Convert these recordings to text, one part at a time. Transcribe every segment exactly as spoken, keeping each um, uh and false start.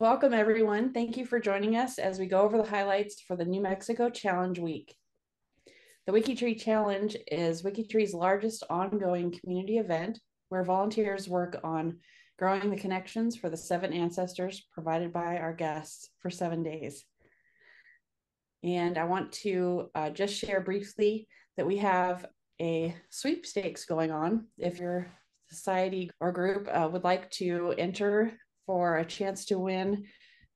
Welcome, everyone. Thank you for joining us as we go over the highlights for the New Mexico Challenge Week. The WikiTree Challenge is WikiTree's largest ongoing community event where volunteers work on growing the connections for the seven ancestors provided by our guests for seven days. And I want to uh, just share briefly that we have a sweepstakes going on. If your society or group uh, would like to enter for a chance to win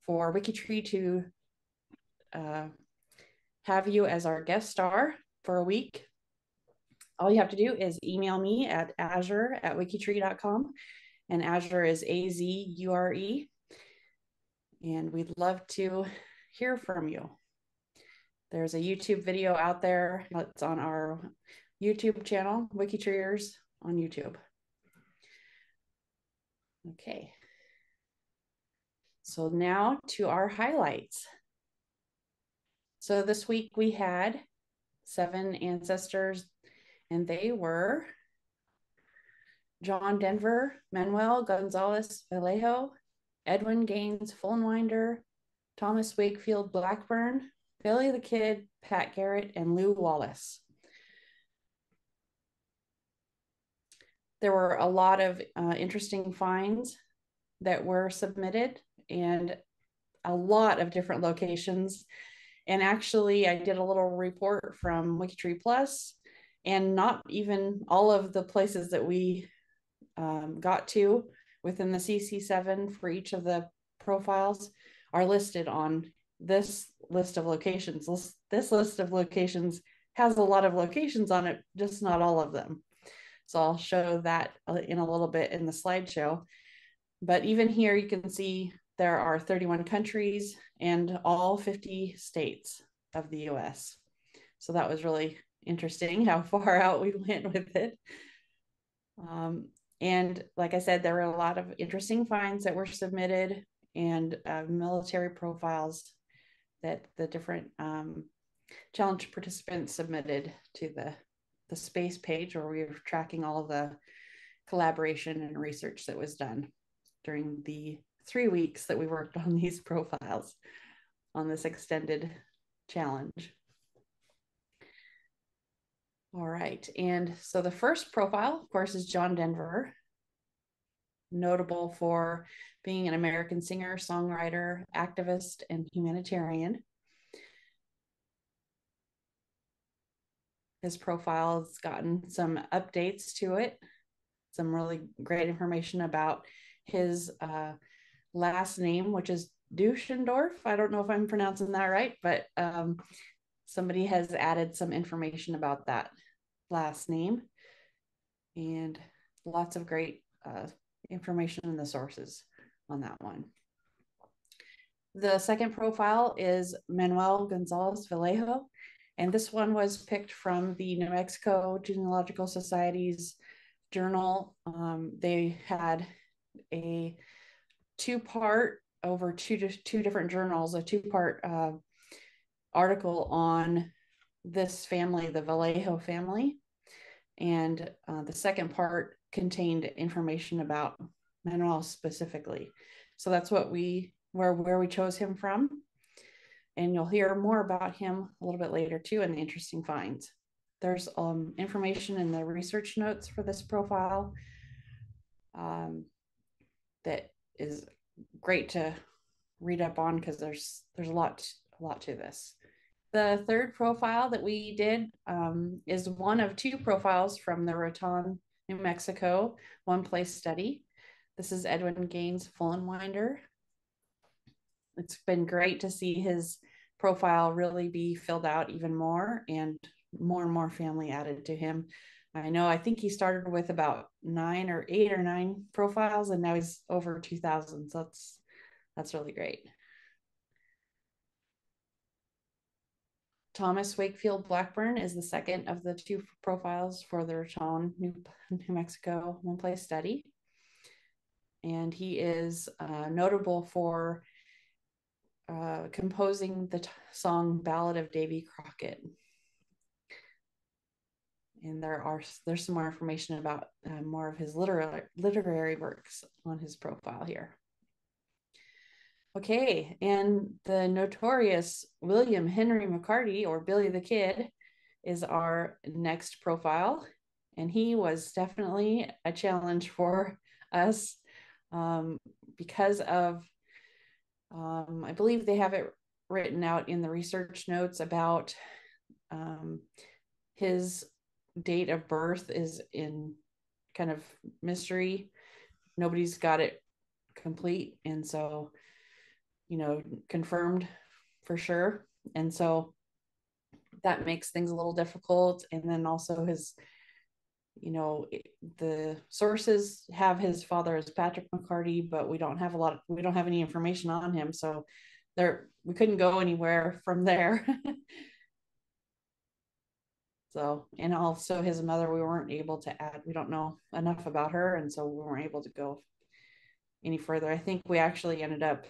for WikiTree to uh, have you as our guest star for a week, all you have to do is email me at azure at wikitree dot com, and Azure is A Z U R E, and we'd love to hear from you. There's a YouTube video out there that's on our YouTube channel, WikiTreeers on YouTube. Okay. So now to our highlights. So this week we had seven ancestors, and they were John Denver, Manuel Gonzalez Vallejo, Edwin Gaines Fullenwider, Thomas Wakefield Blackburn, Billy the Kid, Pat Garrett, and Lew Wallace. There were a lot of uh, interesting finds that were submitted, and a lot of different locations. And actually I did a little report from WikiTree Plus, and not even all of the places that we um, got to within the C C seven for each of the profiles are listed on this list of locations. This list of locations has a lot of locations on it, just not all of them. So I'll show that in a little bit in the slideshow. But even here you can see there are thirty-one countries and all fifty states of the U S. So that was really interesting how far out we went with it. Um, and like I said, there were a lot of interesting finds that were submitted, and uh, military profiles that the different um, challenge participants submitted to the, the space page, where we were tracking all the collaboration and research that was done during the three weeks that we worked on these profiles on this extended challenge. All right, and so the first profile, of course, is John Denver, notable for being an American singer, songwriter, activist, and humanitarian. His profile has gotten some updates to it, some really great information about his uh, last name, which is Duschendorf. I don't know if I'm pronouncing that right, but um, somebody has added some information about that last name, and lots of great uh, information in the sources on that one. The second profile is Manuel Gonzalez Vallejo, and this one was picked from the New Mexico Genealogical Society's journal. Um, they had a two-part over two two different journals, a two-part uh, article on this family, the Vallejo family, and uh, the second part contained information about Manuel specifically. So that's what we where where we chose him from, and you'll hear more about him a little bit later too in the interesting finds. There's um, information in the research notes for this profile. Um, That is great to read up on, because there's there's a lot a lot to this. The third profile that we did um, is one of two profiles from the Raton, New Mexico One Place Study. This is Edwin Gaines Fullenwider. It's been great to see his profile really be filled out even more, and more and more family added to him. I know, I think he started with about nine or eight or nine profiles, and now he's over two thousand. So that's, that's really great. Thomas Wakefield Blackburn is the second of the two profiles for the Raton, New, New Mexico One Place Study. And he is uh, notable for uh, composing the song Ballad of Davy Crockett. And there are there's some more information about uh, more of his literary literary works on his profile here. Okay, and the notorious William Henry McCarty, or Billy the Kid, is our next profile. And he was definitely a challenge for us um, because of, um, I believe they have it written out in the research notes about um, his date of birth is in kind of mystery. Nobody's got it complete. And so, you know, confirmed for sure. And so that makes things a little difficult. And then also his, you know, the sources have his father as Patrick McCarty, but we don't have a lot of, we don't have any information on him. So there, we couldn't go anywhere from there. So, and also his mother, we weren't able to add, we don't know enough about her. And so we weren't able to go any further. I think we actually ended up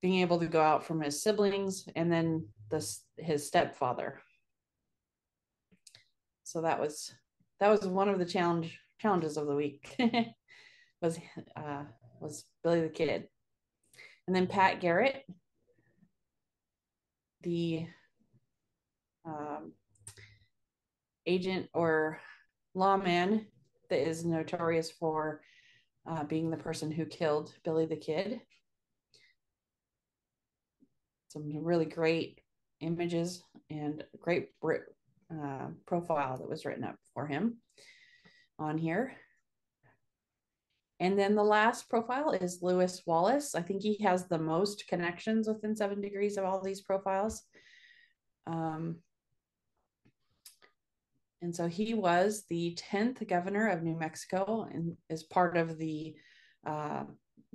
being able to go out from his siblings and then this, his stepfather. So that was, that was one of the challenge challenges of the week was, uh, was Billy the Kid. And then Pat Garrett, the um, agent or lawman that is notorious for uh, being the person who killed Billy the Kid. Some really great images and great uh, profile that was written up for him on here. And then the last profile is Lewis Wallace. I think he has the most connections within seven degrees of all these profiles. Um, and so he was the tenth governor of New Mexico and is part of the uh,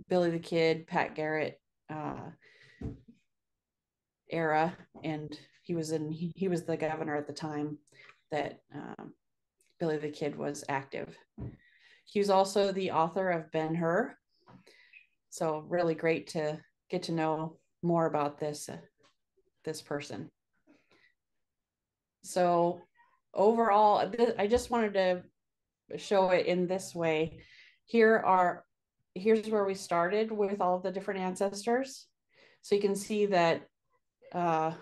Billy the Kid, Pat Garrett, uh, era, and he was in he, he was the governor at the time that um, Billy the Kid was active. He was also the author of Ben Hur, so really great to get to know more about this uh, this person. So overall, th I just wanted to show it in this way. Here are here's where we started with all the different ancestors, so you can see that. Uh,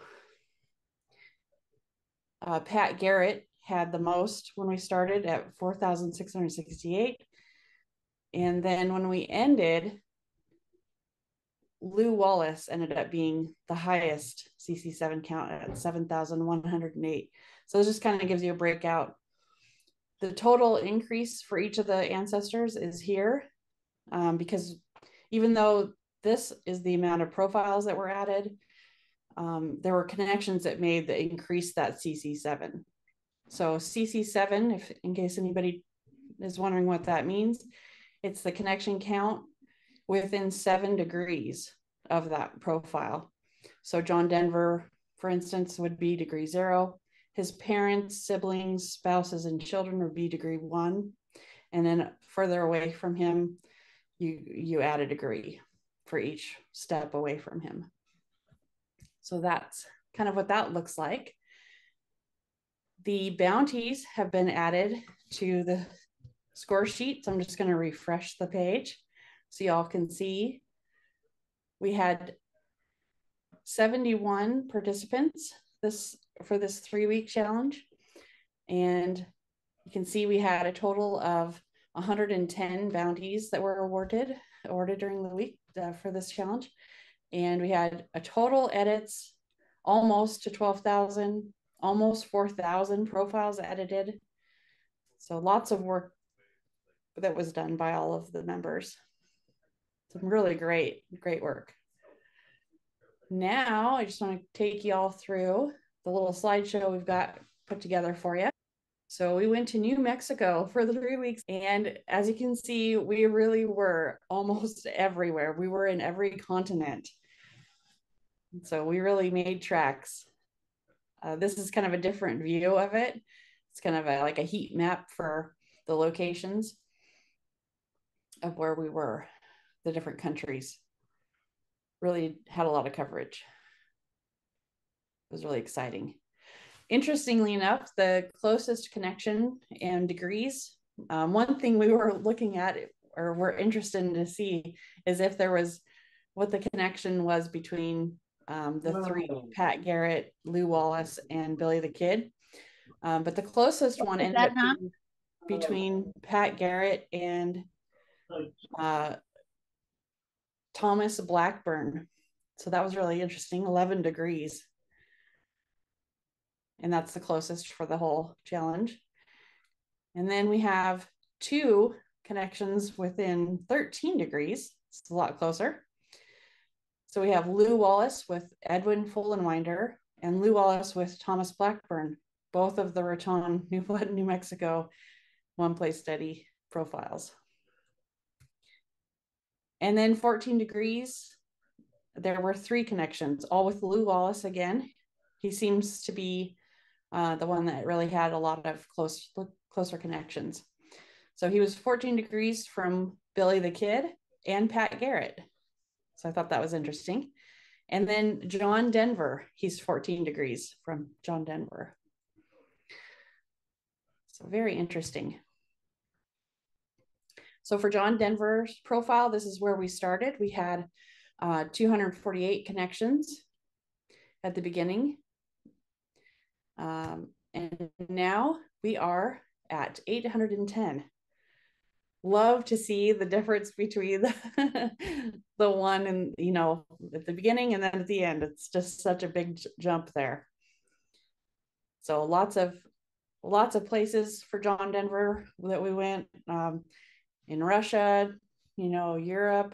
uh, Pat Garrett had the most when we started at four thousand six hundred sixty-eight. And then when we ended, Lew Wallace ended up being the highest C C seven count at seven thousand one hundred eight. So this just kind of gives you a breakout. The total increase for each of the ancestors is here um, because even though this is the amount of profiles that were added, Um, there were connections that made that increased that C C seven. So C C seven, if in case anybody is wondering what that means, it's the connection count within seven degrees of that profile. So John Denver, for instance, would be degree zero. His parents, siblings, spouses, and children would be degree one. And then further away from him, you, you add a degree for each step away from him. So that's kind of what that looks like. The bounties have been added to the score sheet. So I'm just going to refresh the page so y'all can see. We had seventy-one participants this for this three-week challenge. And you can see we had a total of one hundred ten bounties that were awarded, awarded during the week uh, for this challenge. And we had a total edits almost to twelve thousand, almost four thousand profiles edited. So lots of work that was done by all of the members. Some really great, great work. Now I just want to take you all through the little slideshow we've got put together for you. So we went to New Mexico for the three weeks. And as you can see, we really were almost everywhere. We were in every continent. So we really made tracks. Uh, this is kind of a different view of it. It's kind of a, like a heat map for the locations of where we were, the different countries. Really had a lot of coverage. It was really exciting. Interestingly enough, the closest connection and degrees, um, one thing we were looking at or were interested in to see is if there was what the connection was between um, the wow. three, Pat Garrett, Lew Wallace, and Billy the Kid. Um, but the closest what one ended up being between Pat Garrett and uh, Thomas Blackburn. So that was really interesting, eleven degrees. And that's the closest for the whole challenge. And then we have two connections within thirteen degrees. It's a lot closer. So we have Lew Wallace with Edwin Fullenwider and Lew Wallace with Thomas Blackburn, both of the Raton, New Blood, New Mexico, one place study profiles. And then fourteen degrees, there were three connections, all with Lew Wallace again. He seems to be uh, the one that really had a lot of close, closer connections. So he was fourteen degrees from Billy the Kid and Pat Garrett. So I thought that was interesting. And then John Denver, he's fourteen degrees from John Denver. So very interesting. So for John Denver's profile, this is where we started. We had uh, two hundred forty-eight connections at the beginning. Um, and now we are at eight hundred ten. Love to see the difference between the, the one and, you know, at the beginning and then at the end. It's just such a big jump there. So lots of lots of places for John Denver that we went, um, in Russia, you know, Europe,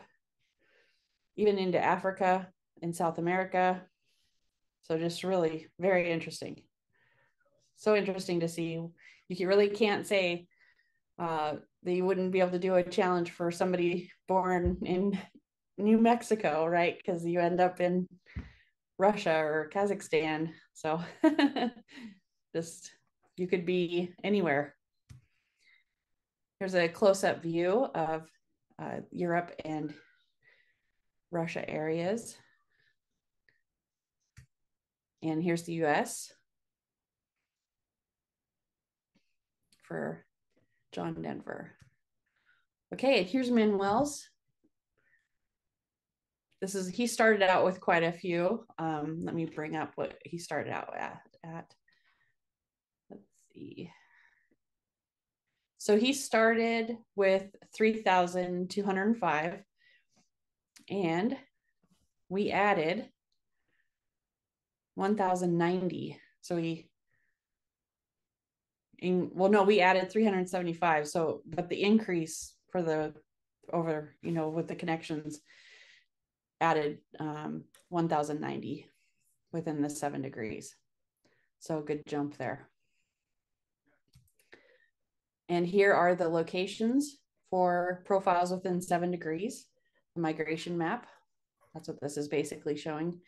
even into Africa and South America. So just really very interesting. So interesting to see. You really can't say uh, that you wouldn't be able to do a challenge for somebody born in New Mexico, right? Because you end up in Russia or Kazakhstan. So just, you could be anywhere. Here's a close-up view of uh, Europe and Russia areas. And here's the U S for John Denver. Okay, and here's Manuel's. This is, he started out with quite a few. Um, let me bring up what he started out at. at. Let's see. So he started with three thousand two hundred five, and we added one thousand ninety. So we, in, well, no, we added three hundred seventy-five. So, but the increase for the over, you know, with the connections added um, one thousand ninety within the seven degrees. So good jump there. And here are the locations for profiles within seven degrees, the migration map. That's what this is basically showing.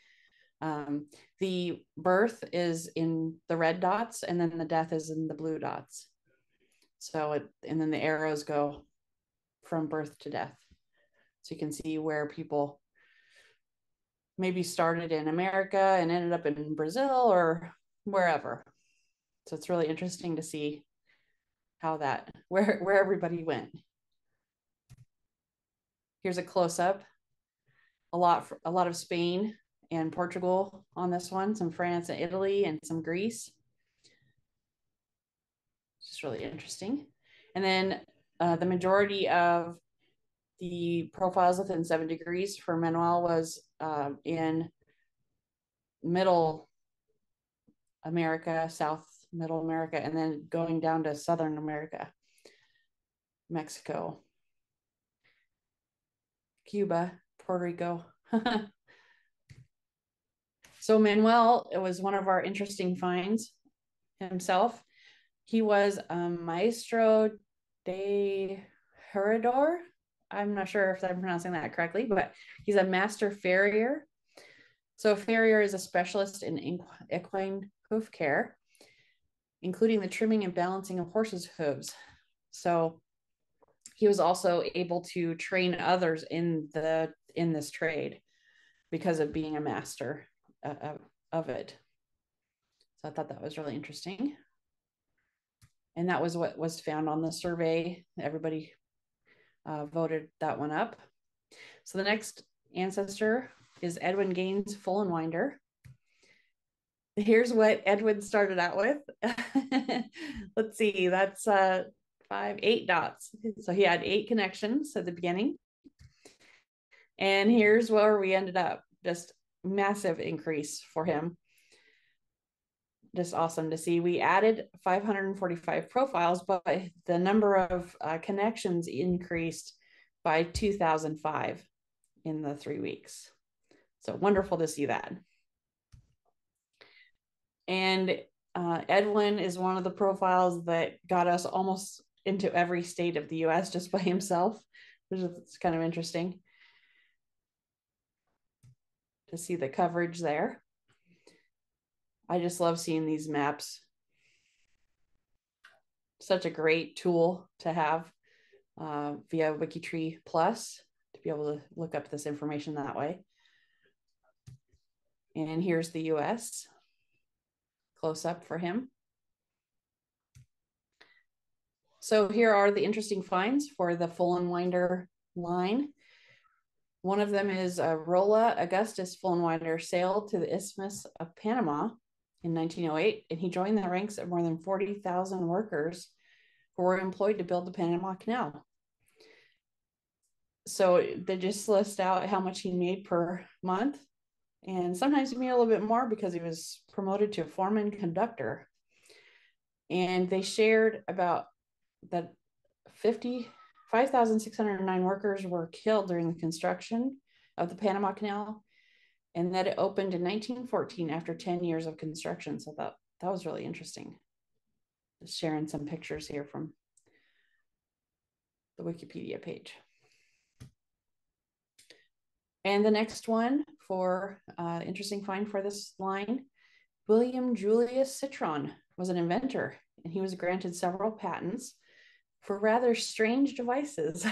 Um, the birth is in the red dots, and then the death is in the blue dots. So, it, and then the arrows go from birth to death. So you can see where people maybe started in America and ended up in Brazil or wherever. So it's really interesting to see how that, where, where everybody went. Here's a close-up, a lot, for, a lot of Spain and Portugal on this one, some France and Italy and some Greece. Just really interesting. And then uh, the majority of the profiles within seven degrees for Manuel was uh, in middle America, South Middle America, and then going down to Southern America, Mexico, Cuba, Puerto Rico. So Manuel, it was one of our interesting finds himself. He was a maestro de herrador. I'm not sure if I'm pronouncing that correctly, but he's a master farrier. So a farrier is a specialist in equine hoof care, including the trimming and balancing of horses' hooves. So he was also able to train others in the in this trade because of being a master Uh, of it. So I thought that was really interesting. And that was what was found on the survey. Everybody uh, voted that one up. So the next ancestor is Edwin Gaines Fullenwider. Here's what Edwin started out with. Let's see, that's uh, five, eight dots. So he had eight connections at the beginning. And here's where we ended up. Just massive increase for him. Just awesome to see. We added five hundred forty-five profiles, but the number of uh, connections increased by two thousand five in the three weeks. So wonderful to see that. And uh, Edwin is one of the profiles that got us almost into every state of the U S just by himself, which is kind of interesting to see the coverage there. I just love seeing these maps. Such a great tool to have uh, via WikiTree Plus to be able to look up this information that way. And here's the U S close up for him. So here are the interesting finds for the Fullenwider line. One of them is uh, Rolla Augustus Fullenwider sailed to the Isthmus of Panama in nineteen oh eight, and he joined the ranks of more than forty thousand workers who were employed to build the Panama Canal. So they just list out how much he made per month, and sometimes he made a little bit more because he was promoted to foreman conductor. And they shared about that five thousand six hundred nine workers were killed during the construction of the Panama Canal, and that it opened in nineteen fourteen after ten years of construction. So that, that was really interesting. Just sharing some pictures here from the Wikipedia page. And the next one for uh, interesting find for this line, William Julius Citron was an inventor, and he was granted several patents for rather strange devices,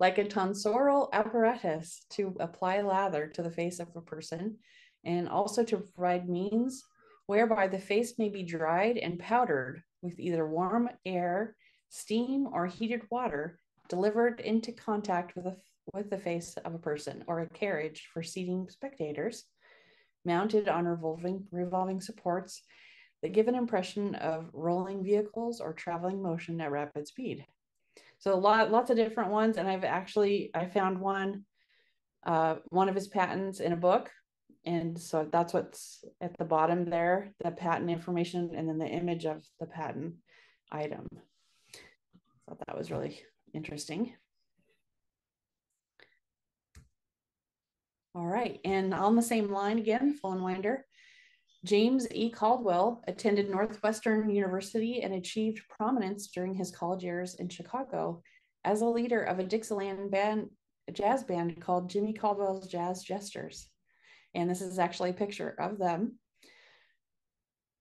like a tonsorial apparatus to apply lather to the face of a person, and also to provide means whereby the face may be dried and powdered with either warm air, steam, or heated water delivered into contact with, a, with the face of a person, or a carriage for seating spectators, mounted on revolving, revolving supports that give an impression of rolling vehicles or traveling motion at rapid speed. So a lot, lots of different ones. And I've actually, I found one, uh, one of his patents in a book. And so that's what's at the bottom there, the patent information, and then the image of the patent item. I thought that was really interesting. All right, and on the same line again, Fullenwider, James E. Caldwell attended Northwestern University and achieved prominence during his college years in Chicago as a leader of a Dixieland band, a jazz band called Jimmy Caldwell's Jazz Jesters. And this is actually a picture of them.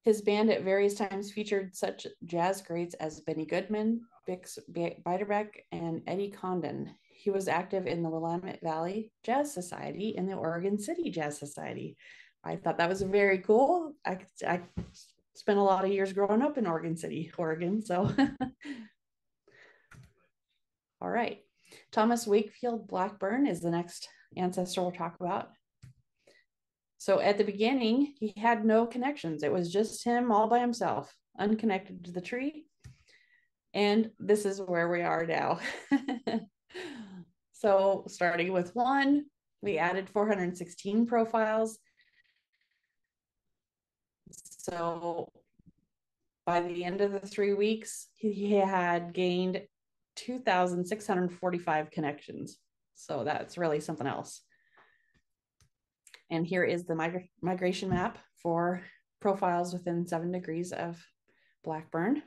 His band at various times featured such jazz greats as Benny Goodman, Bix Beiderbecke, and Eddie Condon. He was active in the Willamette Valley Jazz Society and the Oregon City Jazz Society. I thought that was very cool. I, I spent a lot of years growing up in Oregon City, Oregon, so. All right. Thomas Wakefield Blackburn is the next ancestor we'll talk about. So at the beginning, he had no connections. It was just him all by himself, unconnected to the tree. And this is where we are now. So starting with one, we added four hundred sixteen profiles. So by the end of the three weeks, he had gained two thousand six hundred forty-five connections. So that's really something else. And here is the migra migration map for profiles within seven degrees of Blackburn.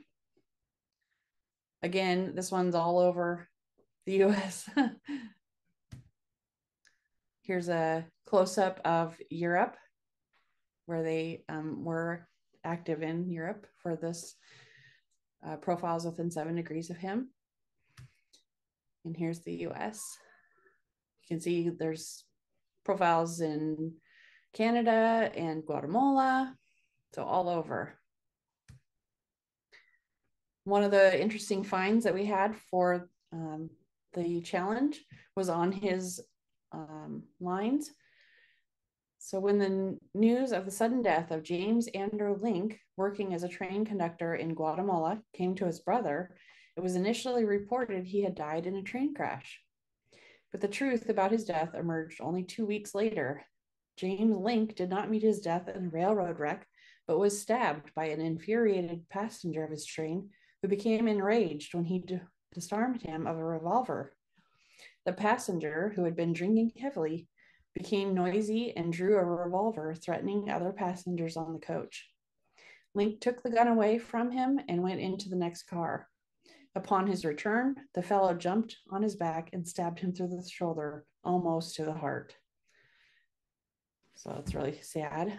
Again, this one's all over the U S Here's a close-up of Europe, where they um, were active in Europe for this uh, profiles within seven degrees of him. And here's the U S. You can see there's profiles in Canada and Guatemala, so all over. One of the interesting finds that we had for um, the challenge was on his um, lines. So when the news of the sudden death of James Andrew Link, working as a train conductor in Guatemala, came to his brother, it was initially reported he had died in a train crash. But the truth about his death emerged only two weeks later. James Link did not meet his death in a railroad wreck, but was stabbed by an infuriated passenger of his train, who became enraged when he disarmed him of a revolver. The passenger, who had been drinking heavily, became noisy and drew a revolver, threatening other passengers on the coach. Link took the gun away from him and went into the next car. Upon his return, the fellow jumped on his back and stabbed him through the shoulder, almost to the heart. So it's really sad.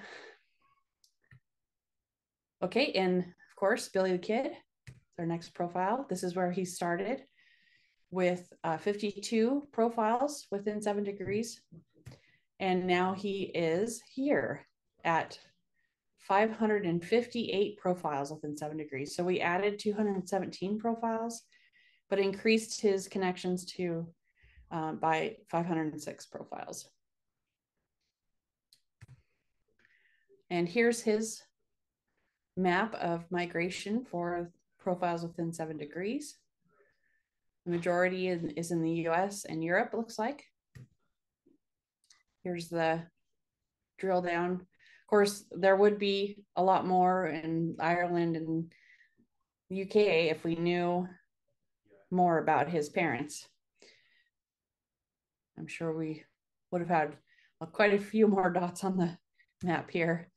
Okay, and of course, Billy the Kid, our next profile. This is where he started with uh, fifty-two profiles within seven degrees. And now he is here at five hundred fifty-eight profiles within seven degrees. So we added two hundred seventeen profiles, but increased his connections to uh, by five hundred six profiles. And here's his map of migration for profiles within seven degrees. The majority in, is in the U S and Europe, it looks like. Here's the drill down. Of course, there would be a lot more in Ireland and U K if we knew more about his parents. I'm sure we would have had quite a few more dots on the map here.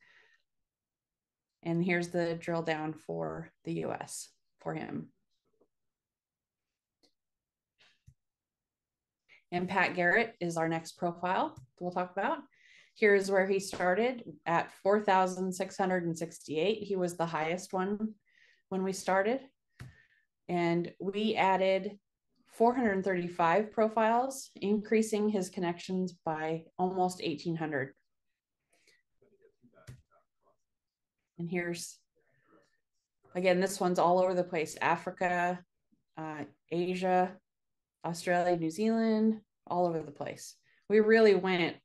And here's the drill down for the U S for him. And Pat Garrett is our next profile we'll talk about. Here's where he started at four thousand six hundred sixty-eight. He was the highest one when we started. And we added four hundred thirty-five profiles, increasing his connections by almost eighteen hundred. And here's, again, this one's all over the place. Africa, uh, Asia, Australia, New Zealand, all over the place. We really went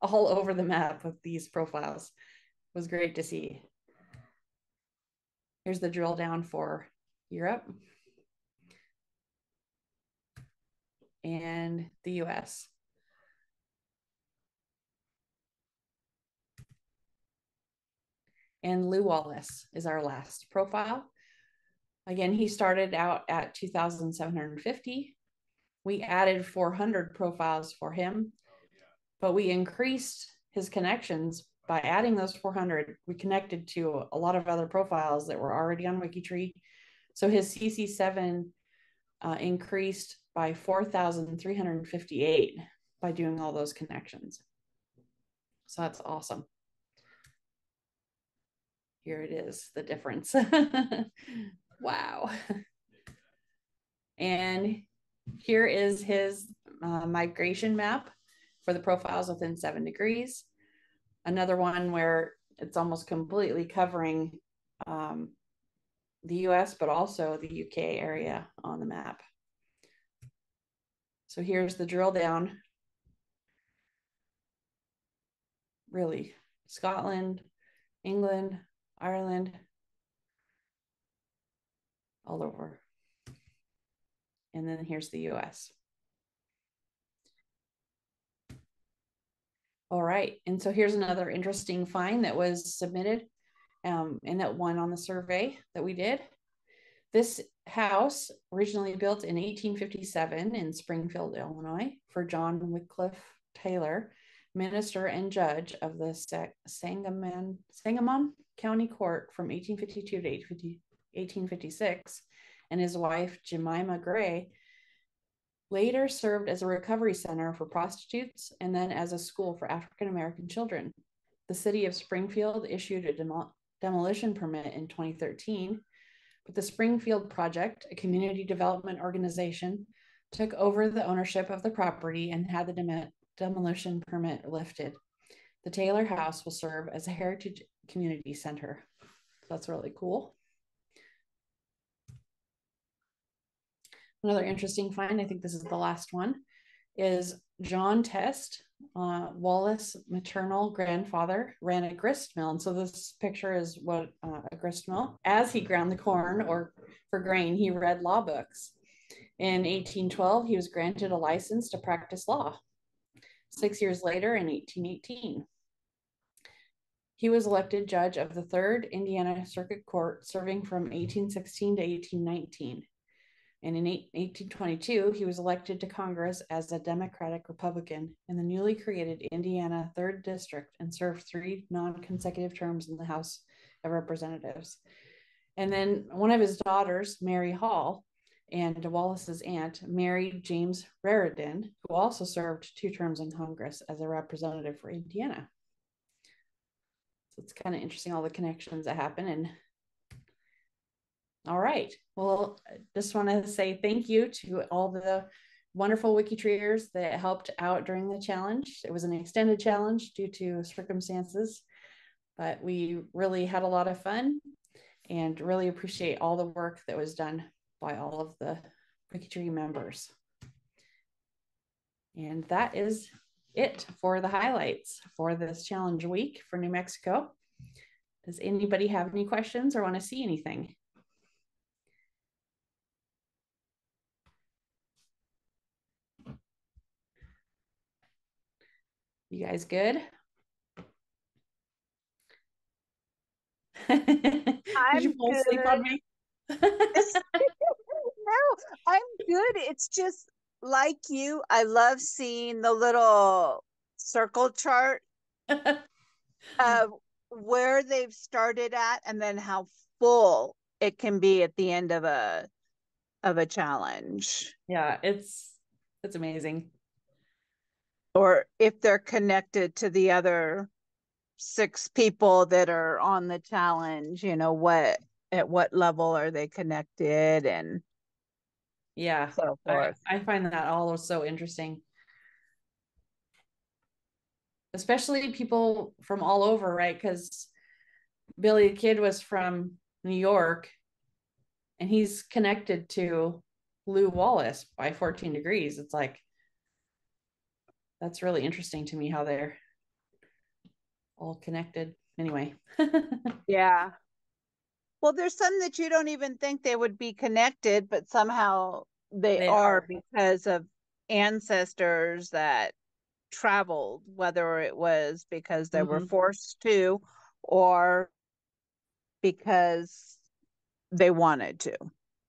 all over the map with these profiles. It was great to see. Here's the drill down for Europe and the U S. And Lew Wallace is our last profile. Again, he started out at two thousand seven hundred fifty. We added four hundred profiles for him, but we increased his connections by adding those four hundred. We connected to a lot of other profiles that were already on WikiTree. So his C C seven uh, increased by four thousand three hundred fifty-eight by doing all those connections. So that's awesome. Here it is, the difference. Wow. And here is his uh, migration map for the profiles within seven degrees. Another one where it's almost completely covering um, the U S, but also the U K area on the map. So here's the drill down. Really, Scotland, England, Ireland, all over. And then here's the U S. All right, and so here's another interesting find that was submitted um, and that one on the survey that we did. This house, originally built in eighteen fifty-seven in Springfield, Illinois, for John Wickliffe Taylor, minister and judge of the Sangamon, Sangamon County Court from eighteen fifty-two to eighteen fifty-six, and his wife, Jemima Gray, later served as a recovery center for prostitutes and then as a school for African-American children. The city of Springfield issued a demol- demolition permit in twenty thirteen, but the Springfield Project, a community development organization, took over the ownership of the property and had the dem- demolition permit lifted. The Taylor House will serve as a heritage community center. So that's really cool. Another interesting find, I think this is the last one, is John Test, uh, Wallace's maternal grandfather, ran a grist mill. And so this picture is what uh, a grist mill. As he ground the corn or for grain, he read law books. In eighteen twelve, he was granted a license to practice law. Six years later, in eighteen eighteen, he was elected judge of the third Indiana Circuit Court, serving from eighteen sixteen to eighteen nineteen. And in eighteen twenty-two, he was elected to Congress as a Democratic Republican in the newly created Indiana third District and served three non-consecutive terms in the House of Representatives. And then one of his daughters, Mary Hall, and Wallace's aunt, married James Raridan, who also served two terms in Congress as a representative for Indiana. So it's kind of interesting, all the connections that happen. And all right, well, just want to say thank you to all the wonderful WikiTreeers that helped out during the challenge. It was an extended challenge due to circumstances, but we really had a lot of fun and really appreciate all the work that was done by all of the WikiTree members. And that is it for the highlights for this challenge week for New Mexico. Does anybody have any questions or want to see anything? You guys good? I'm Did you fall asleep on me? No, I'm good. It's just like you. I love seeing the little circle chart of where they've started at and then how full it can be at the end of a of a challenge. Yeah, it's it's amazing. Or if they're connected to the other six people that are on the challenge, you know, what at what level are they connected, and yeah, so forth. I, I find that all so interesting, especially people from all over, right? Because Billy the Kid was from New York, and he's connected to Lew Wallace by fourteen degrees. It's like, that's really interesting to me how they're all connected. Anyway. Yeah. Well, there's some that you don't even think they would be connected, but somehow they, they are, are because of ancestors that traveled, whether it was because they mm-hmm. were forced to or because they wanted to.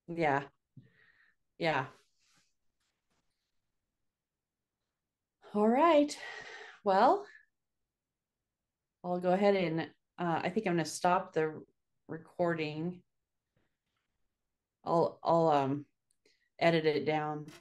Yeah. Yeah. All right. Well, I'll go ahead and uh, I think I'm going to stop the recording. I'll I'll um edit it down.